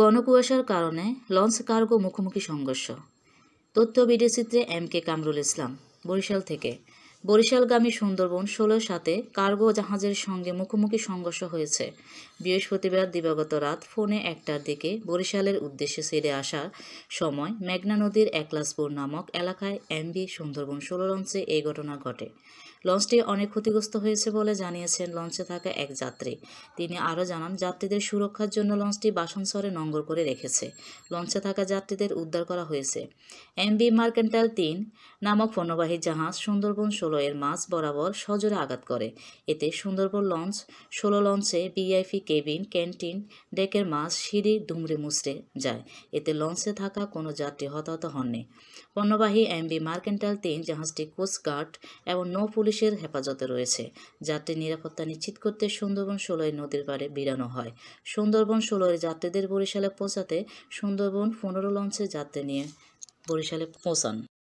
গণকুয়াশার কারণে launch cargo মুখোমুখি সংঘর্ষ। তথ্য ভিডিওচিত্রে এম কে কামরুল ইসলাম, বরিশাল থেকে। বরিশালগামী সুন্দরবন 16-7 কার্গো জাহাজের সঙ্গে মুখোমুখি সংঘর্ষ হয়েছে। বৃহস্পতিবার দিবাগত রাত 1টার দিকে বরিশালের উদ্দেশ্যে ছেড়ে আসার সময় মেঘনা নদীর একলাসপুর নামক এলাকায় এমভি সুন্দরবন 16 লঞ্চে এই ঘটনা ঘটে। লঞ্চটি অনেক ক্ষতিগ্রস্ত হয়েছে বলে জানিয়েছেন লঞ্চে থাকা এক যাত্রী। তিনি আরও জানান, যাত্রীদের সুরক্ষার জন্য লঞ্চটি বাসনসরে নোঙর করে রেখেছে। লঞ্চে থাকা যাত্রীদের উদ্ধার করা হয়েছে। এমভি মার্কেন্টাইল 3 নামক পণ্যবাহী জাহাজ সুন্দরবন 16 এর মাছ বরাবর সজোরে আঘাত করে। এতে সুন্দরবন লঞ্চ 16 লঞ্চে ভিআইপি কেবিন, ক্যান্টিন, ডেকের মাছ, সিঁড়ি দুমড়ে মুচড়ে যায়। এতে লঞ্চে থাকা কোনো যাত্রী হতাহত হননি। পণ্যবাহী এমভি মার্কেন্টাইল 3 জাহাজটি কোস্টগার্ড এবং নৌ পুলিশের হেফাজতে রয়েছে। যাত্রীর নিরাপত্তা নিশ্চিত করতে সুন্দরবন 16 নদীর পাড়ে বিড়ানো হয়। সুন্দরবন 16 এর যাত্রীদের বরিশালে পৌঁছাতে সুন্দরবন 15 লঞ্চে যাত্রী নিয়ে বরিশালে পৌঁছান।